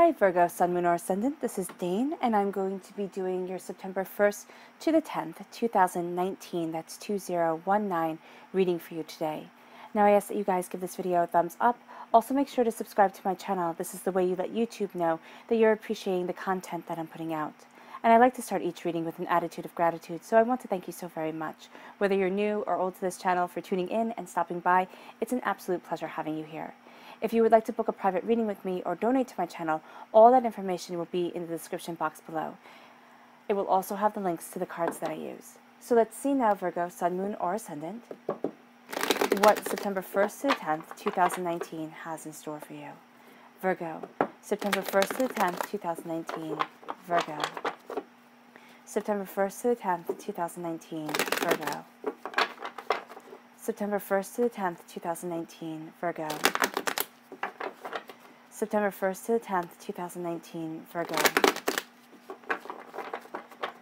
Hi Virgo, Sun, Moon, or Ascendant, this is Dane, and I'm going to be doing your September 1st to the 10th, 2019, that's 2019, reading for you today. Now I ask that you guys give this video a thumbs up. Also make sure to subscribe to my channel. This is the way you let YouTube know that you're appreciating the content that I'm putting out. And I like to start each reading with an attitude of gratitude, so I want to thank you so very much. Whether you're new or old to this channel, for tuning in and stopping by, it's an absolute pleasure having you here. If you would like to book a private reading with me or donate to my channel, all that information will be in the description box below. It will also have the links to the cards that I use. So let's see now, Virgo, Sun, Moon, or Ascendant, what September 1st to the 10th, 2019 has in store for you. Virgo, September 1st to the 10th, 2019, Virgo. September 1st to the 10th, 2019, Virgo. September 1st to the 10th, 2019, Virgo. September 1st to the 10th, 2019, Virgo.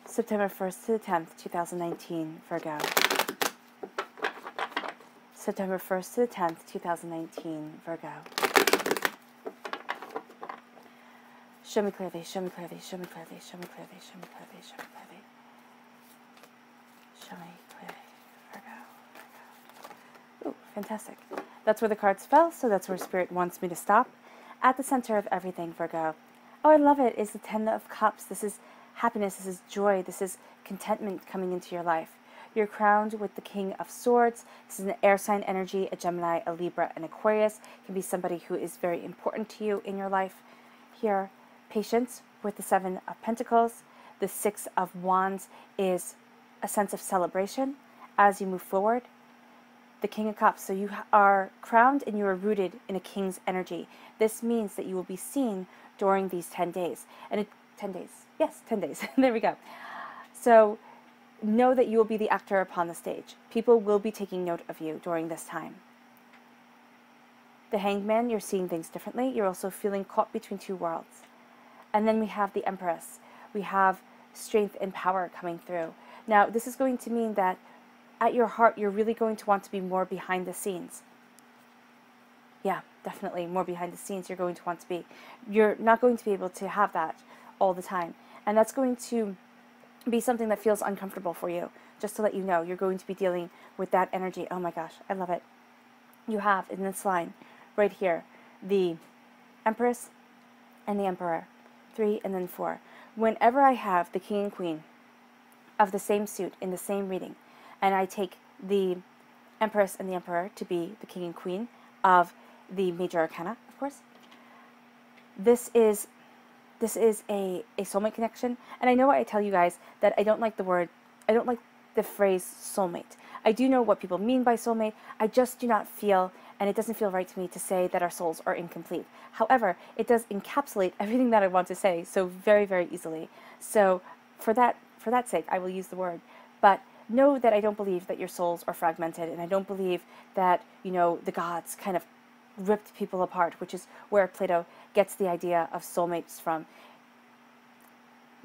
September 1st to the 10th, 2019, Virgo. September 1st to the 10th, 2019, Virgo. Show me clearly, show me clearly, show me clearly, show me clearly, show me clearly, show me clearly. Show me clearly, Virgo, Virgo. Ooh, fantastic. That's where the cards fell, so that's where Spirit wants me to stop. At the center of everything, Virgo. Oh, I love it, is the Ten of Cups. This is happiness, this is joy, this is contentment coming into your life. You're crowned with the King of Swords. This is an air sign energy, a Gemini, a Libra, an Aquarius. It can be somebody who is very important to you in your life. Here, patience with the Seven of Pentacles. The Six of Wands is a sense of celebration as you move forward. The King of Cups, so you are crowned and you are rooted in a king's energy. This means that you will be seen during these 10 days. And 10 days, yes, 10 days, there we go. So know that you will be the actor upon the stage. People will be taking note of you during this time. The Hanged Man, you're seeing things differently. You're also feeling caught between two worlds. And then we have the Empress. We have strength and power coming through. Now, this is going to mean that at your heart, you're really going to want to be more behind the scenes. Yeah, definitely more behind the scenes you're going to want to be. You're not going to be able to have that all the time. And that's going to be something that feels uncomfortable for you. Just to let you know, you're going to be dealing with that energy. Oh my gosh, I love it. You have in this line right here, the Empress and the Emperor. 3 and then 4. Whenever I have the King and Queen of the same suit in the same reading, and I take the Empress and the Emperor to be the King and Queen of the Major Arcana, of course. This is a soulmate connection. And I know I tell you guys that I don't like the word, I don't like the phrase soulmate. I do know what people mean by soulmate. I just do not feel, and it doesn't feel right to me to say that our souls are incomplete. However, it does encapsulate everything that I want to say so very, very easily. So for that sake, I will use the word. But know that I don't believe that your souls are fragmented, and I don't believe that, you know, the gods kind of ripped people apart, which is where Plato gets the idea of soulmates from.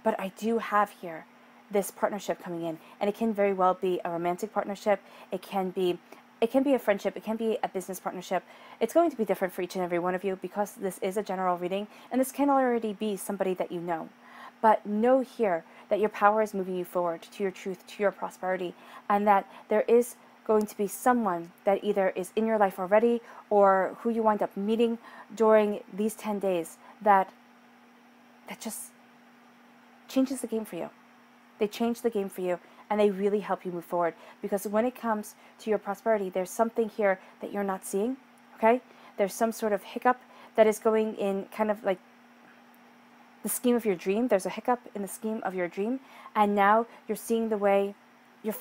But I do have here this partnership coming in, and it can very well be a romantic partnership. It can be a friendship. It can be a business partnership. It's going to be different for each and every one of you because this is a general reading, and this can already be somebody that you know. But know here that your power is moving you forward to your truth, to your prosperity, and that there is going to be someone that either is in your life already or who you wind up meeting during these 10 days that just changes the game for you. They change the game for you, and they really help you move forward, because when it comes to your prosperity, there's something here that you're not seeing, okay? There's some sort of hiccup that is going in kind of like the scheme of your dream. There's a hiccup in the scheme of your dream, and now you're seeing the way, you're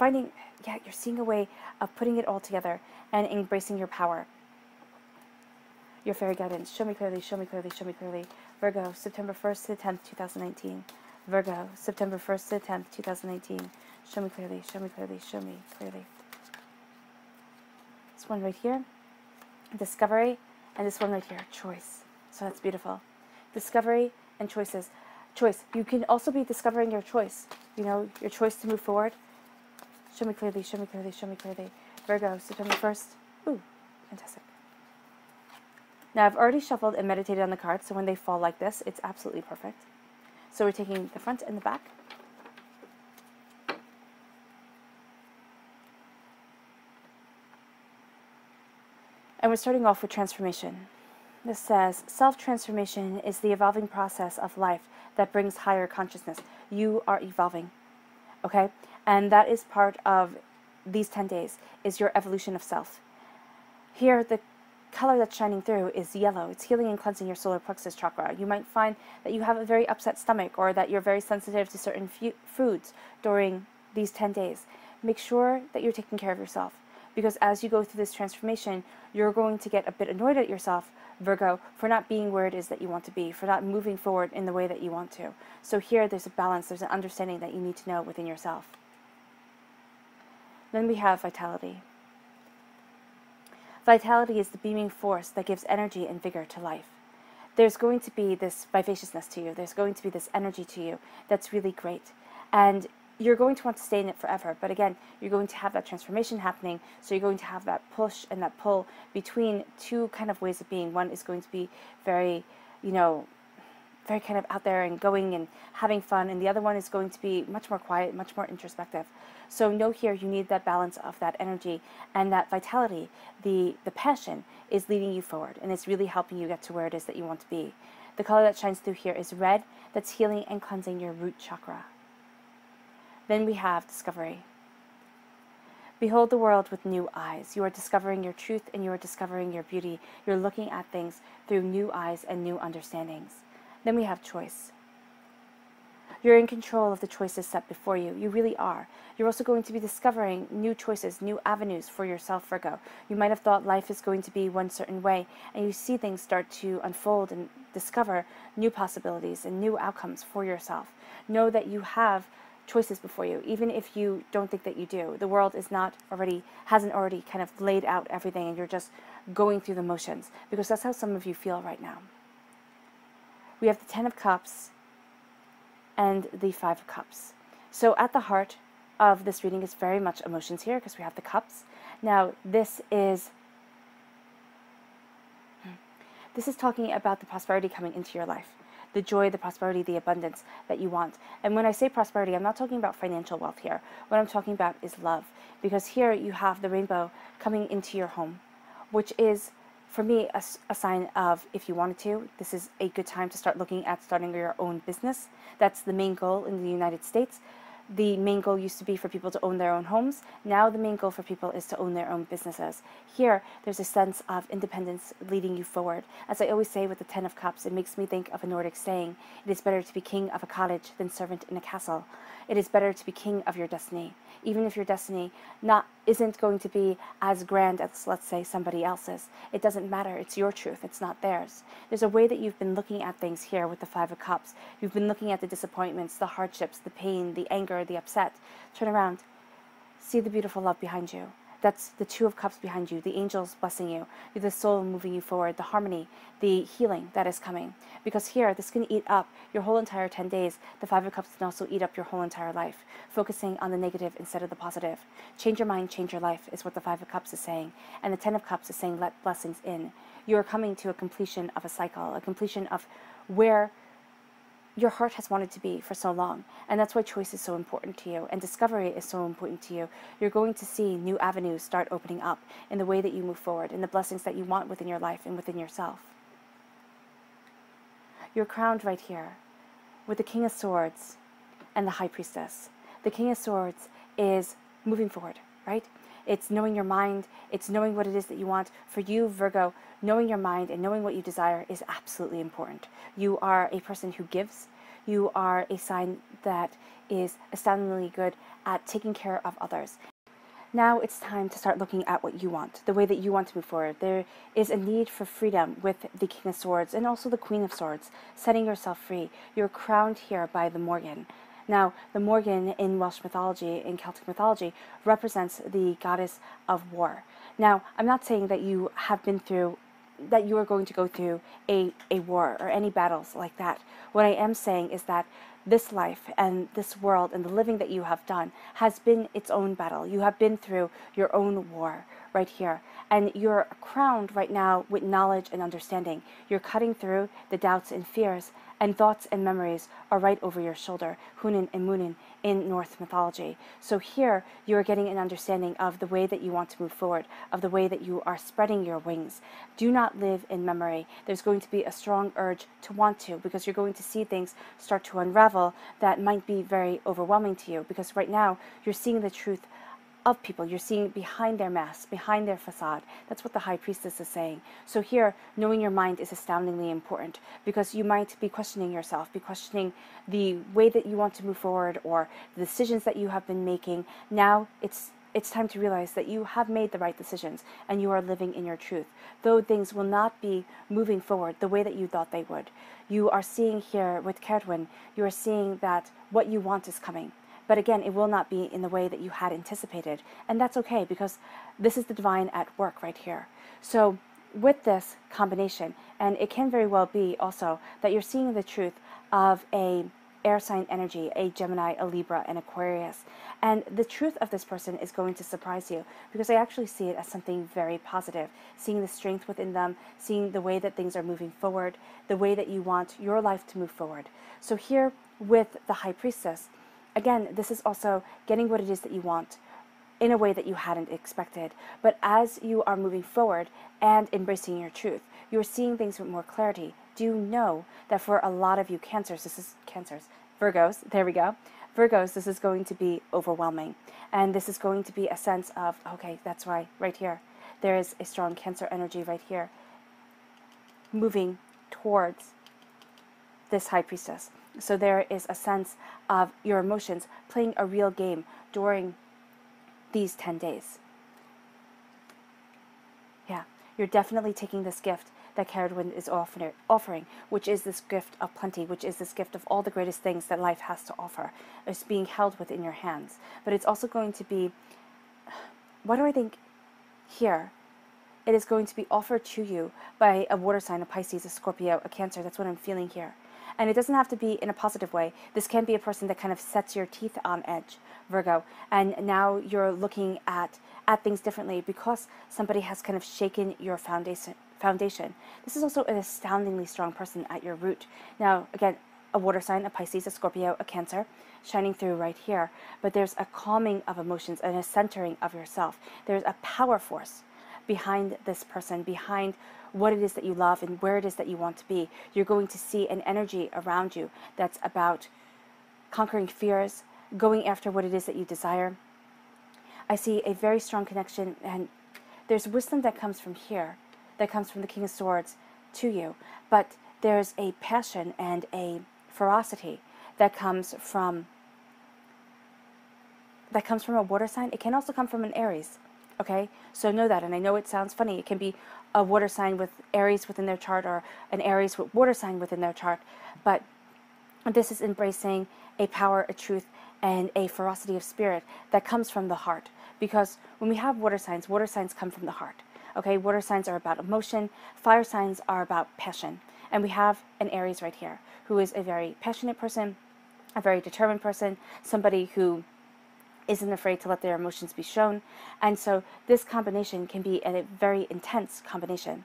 seeing a way of putting it all together and embracing your power. Your fairy guidance, show me clearly, show me clearly, show me clearly. Virgo, September 1st to the 10th, 2019. Virgo, September 1st to the 10th, 2019. Show me clearly, show me clearly, show me clearly. This one right here, discovery, and this one right here, choice. So that's beautiful. Discovery and choices. Choice. You can also be discovering your choice. You know, your choice to move forward. Show me clearly, show me clearly, show me clearly. Virgo, September 1st. Ooh, fantastic. Now I've already shuffled and meditated on the cards, so when they fall like this, it's absolutely perfect. So we're taking the front and the back. And we're starting off with transformation. This says, self-transformation is the evolving process of life that brings higher consciousness. You are evolving, okay? And that is part of these 10 days, is your evolution of self. Here, the color that's shining through is yellow. It's healing and cleansing your solar plexus chakra. You might find that you have a very upset stomach or that you're very sensitive to certain foods during these 10 days. Make sure that you're taking care of yourself. Because as you go through this transformation, you're going to get a bit annoyed at yourself, Virgo, for not being where it is that you want to be, for not moving forward in the way that you want to. So here, there's a balance, there's an understanding that you need to know within yourself. Then we have vitality. Vitality is the beaming force that gives energy and vigor to life. There's going to be this vivaciousness to you, there's going to be this energy to you that's really great. And you're going to want to stay in it forever, but again, you're going to have that transformation happening, so you're going to have that push and that pull between two kind of ways of being. One is going to be very, very kind of out there and going and having fun, and the other one is going to be much more quiet, much more introspective. So know here you need that balance of that energy and that vitality. The passion is leading you forward, and it's really helping you get to where it is that you want to be. The color that shines through here is red. That's healing and cleansing your root chakra. Then we have discovery. Behold the world with new eyes. You are discovering your truth and you are discovering your beauty. You're looking at things through new eyes and new understandings. Then we have choice. You're in control of the choices set before you. You really are. You're also going to be discovering new choices, new avenues for yourself, Virgo. You might have thought life is going to be one certain way, and you see things start to unfold and discover new possibilities and new outcomes for yourself. Know that you have choices before you, even if you don't think that you do. The world is not already, hasn't already kind of laid out everything, and you're just going through the motions, because that's how some of you feel right now. We have the 10 of Cups and the 5 of Cups. So at the heart of this reading is very much emotions here, because we have the cups. Now this is talking about the prosperity coming into your life. The joy, the prosperity, the abundance that you want. And when I say prosperity, I'm not talking about financial wealth here. What I'm talking about is love. Because here you have the rainbow coming into your home, which is, for me, a sign of, if you wanted to, this is a good time to start looking at starting your own business. That's the main goal in the United States. The main goal used to be for people to own their own homes. Now the main goal for people is to own their own businesses. Here, there's a sense of independence leading you forward. As I always say with the 10 of Cups, it makes me think of a Nordic saying, it is better to be king of a cottage than servant in a castle. It is better to be king of your destiny, even if your destiny isn't going to be as grand as, let's say, somebody else's. It doesn't matter. It's your truth. It's not theirs. There's a way that you've been looking at things here with the 5 of Cups. You've been looking at the disappointments, the hardships, the pain, the anger, the upset. Turn around, see the beautiful love behind you. That's the 2 of Cups behind you, the angels blessing you, the soul moving you forward, the harmony, the healing that is coming. Because here, this can eat up your whole entire 10 days. The 5 of Cups can also eat up your whole entire life, focusing on the negative instead of the positive. Change your mind, change your life is what the 5 of Cups is saying. And the 10 of Cups is saying, let blessings in. You are coming to a completion of a cycle, a completion of where your heart has wanted to be for so long, and that's why choice is so important to you, and discovery is so important to you. You're going to see new avenues start opening up in the way that you move forward, and the blessings that you want within your life and within yourself. You're crowned right here with the King of Swords and the High Priestess. The King of Swords is moving forward, right? It's knowing your mind, it's knowing what it is that you want. For you, Virgo, knowing your mind and knowing what you desire is absolutely important. You are a person who gives. You are a sign that is astoundingly good at taking care of others. Now it's time to start looking at what you want, the way that you want to move forward. There is a need for freedom with the King of Swords and also the Queen of Swords, setting yourself free. You're crowned here by the Morgan. Now, the Morgan in Welsh mythology, in Celtic mythology, represents the goddess of war. Now, I'm not saying that you have been through, that you are going to go through a war or any battles like that. What I am saying is that this life and this world and the living that you have done has been its own battle. You have been through your own war right here. And you're crowned right now with knowledge and understanding. You're cutting through the doubts and fears, and thoughts and memories are right over your shoulder, Huginn and Muninn in Norse mythology. So here you're getting an understanding of the way that you want to move forward, of the way that you are spreading your wings. Do not live in memory. There's going to be a strong urge to want to, because you're going to see things start to unravel that might be very overwhelming to you, because right now you're seeing the truth of people. You're seeing behind their mask, behind their facade. That's what the High Priestess is saying. So here, knowing your mind is astoundingly important, because you might be questioning yourself, be questioning the way that you want to move forward or the decisions that you have been making. Now it's time to realize that you have made the right decisions and you are living in your truth, though things will not be moving forward the way that you thought they would. You are seeing here with Ceridwen, you are seeing that what you want is coming. But again, it will not be in the way that you had anticipated. And that's okay, because this is the divine at work right here. So with this combination, and it can very well be also that you're seeing the truth of a air sign energy, a Gemini, a Libra, an Aquarius. And the truth of this person is going to surprise you, because I actually see it as something very positive. Seeing the strength within them, seeing the way that things are moving forward, the way that you want your life to move forward. So here with the High Priestess, again, this is also getting what it is that you want in a way that you hadn't expected. But as you are moving forward and embracing your truth, you're seeing things with more clarity. Do you know that for a lot of you Cancers, this is Cancers, Virgos, there we go. Virgos, this is going to be overwhelming. And this is going to be a sense of, okay, that's why right here, there is a strong Cancer energy right here, moving towards this High Priestess. So there is a sense of your emotions playing a real game during these 10 days. Yeah, you're definitely taking this gift that Ceridwen is offering, which is this gift of plenty, which is this gift of all the greatest things that life has to offer. It's being held within your hands. But it's also going to be, what do I think here? It is going to be offered to you by a water sign, a Pisces, a Scorpio, a Cancer. That's what I'm feeling here. And it doesn't have to be in a positive way. This can be a person that kind of sets your teeth on edge, Virgo. And now you're looking at things differently, because somebody has kind of shaken your foundation. This is also an astoundingly strong person at your root. Now, again, a water sign, a Pisces, a Scorpio, a Cancer, shining through right here. But there's a calming of emotions and a centering of yourself. There's a power force behind this person, behind what it is that you love and where it is that you want to be. You're going to see an energy around you that's about conquering fears, going after what it is that you desire. I see a very strong connection, and there's wisdom that comes from here, that comes from the King of Swords to you, but there's a passion and a ferocity that comes from a water sign. It can also come from an Aries. Okay, so know that, and I know it sounds funny. It can be a water sign with Aries within their chart, or an Aries with water sign within their chart, but this is embracing a power, a truth, and a ferocity of spirit that comes from the heart, because when we have water signs come from the heart, okay? Water signs are about emotion, fire signs are about passion, and we have an Aries right here, who is a very passionate person, a very determined person, somebody who isn't afraid to let their emotions be shown. And so this combination can be a very intense combination.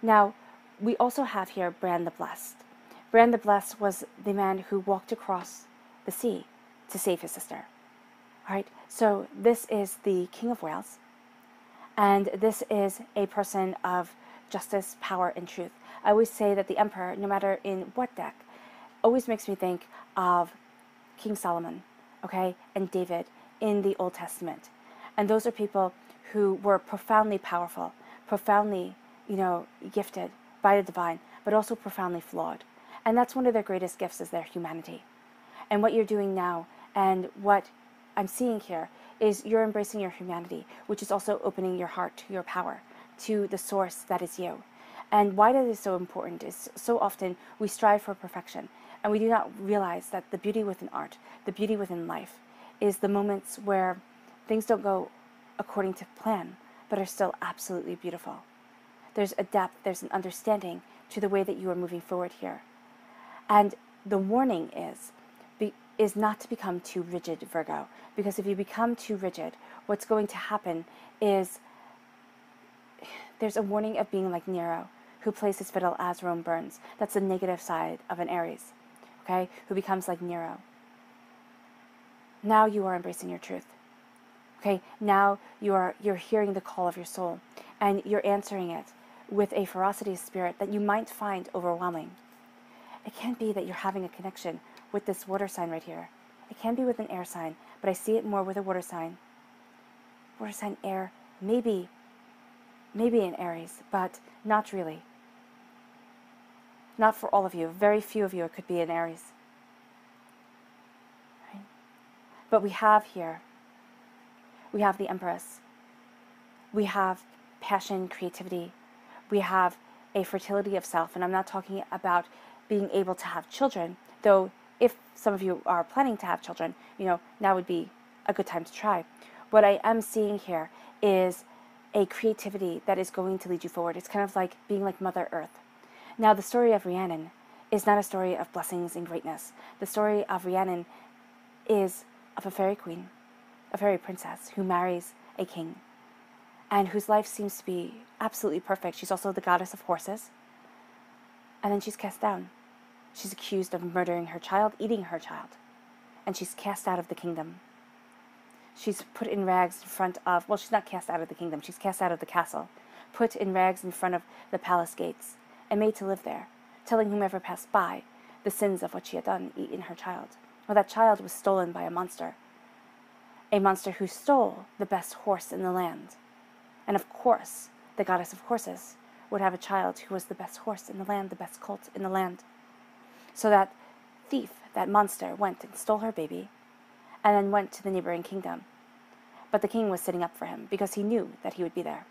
Now, we also have here Bran the Blessed. Bran the Blessed was the man who walked across the sea to save his sister. All right, so this is the King of Wales, and this is a person of justice, power, and truth. I always say that the Emperor, no matter in what deck, always makes me think of King Solomon, okay, and David, in the Old Testament. And those are people who were profoundly powerful, profoundly, you know, gifted by the divine, but also profoundly flawed. And that's one of their greatest gifts, is their humanity. And what you're doing now, and what I'm seeing here, is you're embracing your humanity, which is also opening your heart to your power, to the source that is you. And why that is so important is so often we strive for perfection, and we do not realize that the beauty within art, the beauty within life, is the moments where things don't go according to plan, but are still absolutely beautiful. There's a depth, there's an understanding to the way that you are moving forward here. And the warning is, is not to become too rigid, Virgo, because if you become too rigid, what's going to happen is there's a warning of being like Nero, who plays his fiddle as Rome burns. That's the negative side of an Aries, okay, who becomes like Nero. Now you are embracing your truth, okay? Now you're hearing the call of your soul, and you're answering it with a ferocity of spirit that you might find overwhelming. It can't be that you're having a connection with this water sign right here. It can be with an air sign, but I see it more with a water sign. Water sign, air, maybe in Aries, but not really. Not for all of you. Very few of you it could be in Aries. Right? But we have here, we have the Empress. We have passion, creativity. We have a fertility of self, and I'm not talking about being able to have children, though if some of you are planning to have children, you know, now would be a good time to try. What I am seeing here is a creativity that is going to lead you forward. It's kind of like being like Mother Earth. Now, the story of Rhiannon is not a story of blessings and greatness. The story of Rhiannon is of a fairy queen, a fairy princess who marries a king and whose life seems to be absolutely perfect. She's also the goddess of horses. And then she's cast down. She's accused of murdering her child, eating her child. And she's cast out of the kingdom. She's put in rags in front of, well, she's not cast out of the kingdom. She's cast out of the castle, put in rags in front of the palace gates, and made to live there, telling whomever passed by the sins of what she had done, eaten her child. Well, that child was stolen by a monster who stole the best horse in the land. And of course, the goddess of horses would have a child who was the best horse in the land, the best colt in the land. So that thief, that monster, went and stole her baby, and then went to the neighboring kingdom. But the king was sitting up for him, because he knew that he would be there.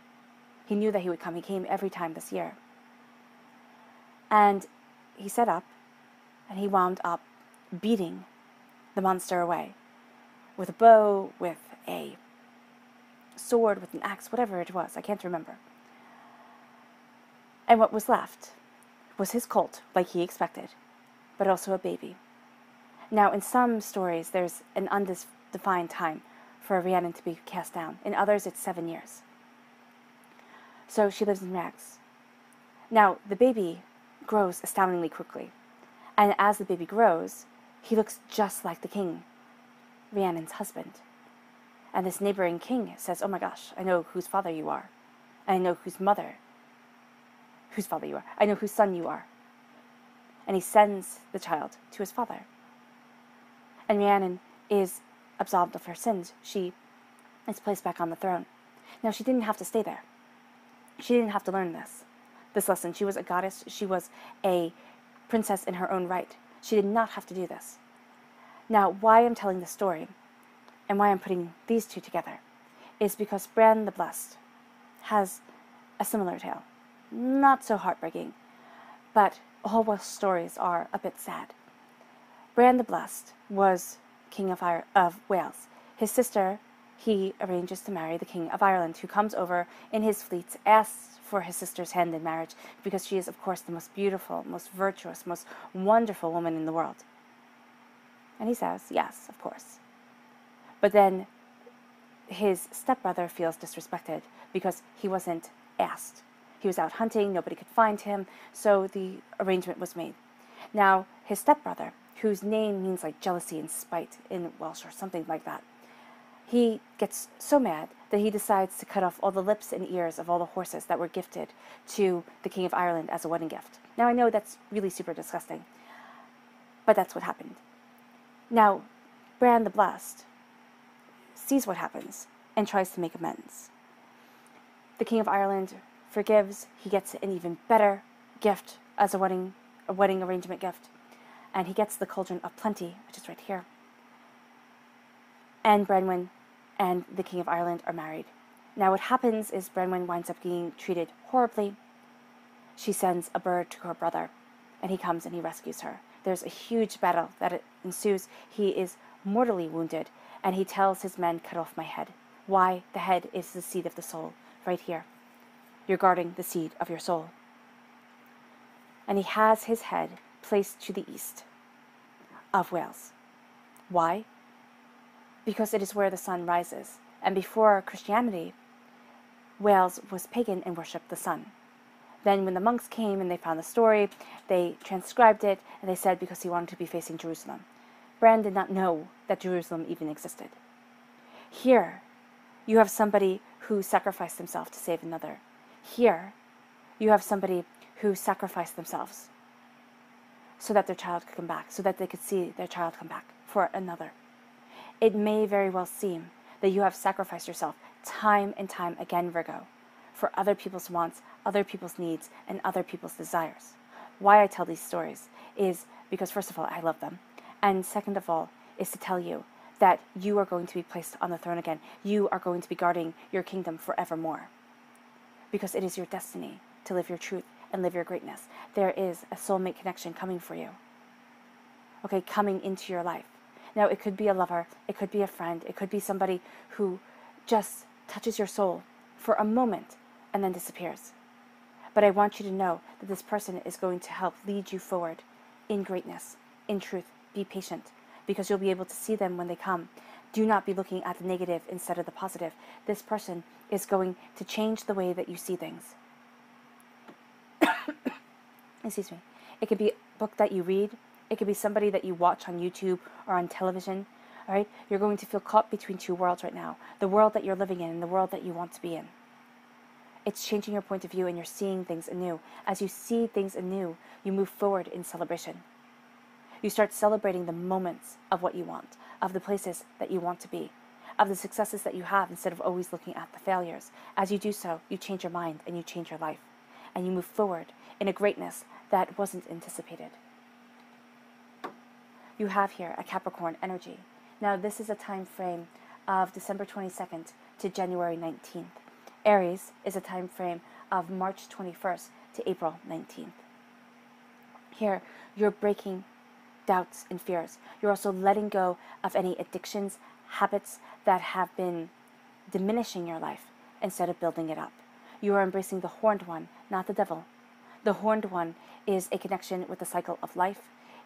He knew that he would come. He came every time this year. And he set up, and he wound up beating the monster away, with a bow, with a sword, with an axe, whatever it was. I can't remember. And what was left was his colt, like he expected, but also a baby. Now, in some stories, there's an undefined time for Rhiannon to be cast down. In others, it's 7 years. So she lives in rags. Now, the baby grows astoundingly quickly. And as the baby grows, he looks just like the king, Rhiannon's husband. And this neighboring king says, "Oh my gosh, I know whose father you are. And I know whose father you are. I know whose son you are." And he sends the child to his father. And Rhiannon is absolved of her sins. She is placed back on the throne. Now, she didn't have to stay there. She didn't have to learn this lesson. She was a goddess. She was a princess in her own right. She did not have to do this. Now, why I'm telling this story, and why I'm putting these two together, is because Bran the Blessed has a similar tale. Not so heartbreaking, but all Welsh stories are a bit sad. Bran the Blessed was King of Wales. His sister, he arranges to marry the King of Ireland, who comes over in his fleets, asks for his sister's hand in marriage, because she is, of course, the most beautiful, most virtuous, most wonderful woman in the world. And he says, yes, of course. But then his stepbrother feels disrespected because he wasn't asked. He was out hunting, nobody could find him, so the arrangement was made. Now, his stepbrother, whose name means like jealousy and spite in Welsh or something like that, he gets so mad that he decides to cut off all the lips and ears of all the horses that were gifted to the King of Ireland as a wedding gift. Now, I know that's really super disgusting, but that's what happened. Now, Bran the Blessed sees what happens and tries to make amends. The King of Ireland forgives. He gets an even better gift as a wedding arrangement gift. And he gets the Cauldron of Plenty, which is right here. And Branwen and the King of Ireland are married. Now what happens is Branwen winds up being treated horribly. She sends a bird to her brother, and he comes and he rescues her. There's a huge battle that ensues. He is mortally wounded, and he tells his men, "Cut off my head." Why? The head is the seed of the soul, right here. You're guarding the seed of your soul. And he has his head placed to the east of Wales. Why? Because it is where the sun rises, and before Christianity, Wales was pagan and worshipped the sun. Then when the monks came and they found the story, they transcribed it, and they said because he wanted to be facing Jerusalem. Bran did not know that Jerusalem even existed. Here, you have somebody who sacrificed himself to save another. Here, you have somebody who sacrificed themselves so that their child could come back, so that they could see their child come back for another. It may very well seem that you have sacrificed yourself time and time again, Virgo, for other people's wants, other people's needs, and other people's desires. Why I tell these stories is because, first of all, I love them, and second of all, is to tell you that you are going to be placed on the throne again. You are going to be guarding your kingdom forevermore, because it is your destiny to live your truth and live your greatness. There is a soulmate connection coming for you, okay, coming into your life. Now, it could be a lover, it could be a friend, it could be somebody who just touches your soul for a moment and then disappears. But I want you to know that this person is going to help lead you forward in greatness, in truth. Be patient, because you'll be able to see them when they come. Do not be looking at the negative instead of the positive. This person is going to change the way that you see things. Excuse me. It could be a book that you read. It could be somebody that you watch on YouTube or on television. All right? You're going to feel caught between two worlds right now. The world that you're living in and the world that you want to be in. It's changing your point of view, and you're seeing things anew. As you see things anew, you move forward in celebration. You start celebrating the moments of what you want, of the places that you want to be, of the successes that you have instead of always looking at the failures. As you do so, you change your mind and you change your life, and you move forward in a greatness that wasn't anticipated. You have here a Capricorn energy. Now, this is a time frame of December 22nd to January 19th. Aries is a time frame of March 21st to April 19th. Here, you're breaking doubts and fears. You're also letting go of any addictions, habits that have been diminishing your life instead of building it up. You are embracing the Horned One, not the Devil. The Horned One is a connection with the cycle of life,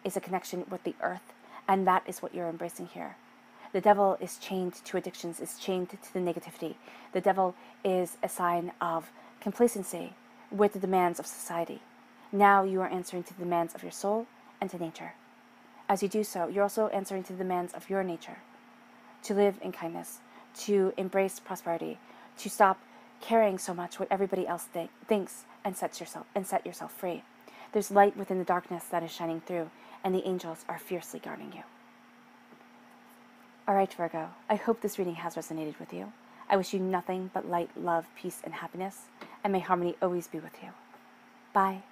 is a connection with the earth, and that is what you're embracing here. The Devil is chained to addictions, is chained to the negativity. The Devil is a sign of complacency with the demands of society. Now you are answering to the demands of your soul and to nature. As you do so, you're also answering to the demands of your nature, to live in kindness, to embrace prosperity, to stop caring so much what everybody else thinks, and set yourself free. There's light within the darkness that is shining through, and the angels are fiercely guarding you. All right, Virgo, I hope this reading has resonated with you. I wish you nothing but light, love, peace, and happiness, and may harmony always be with you. Bye.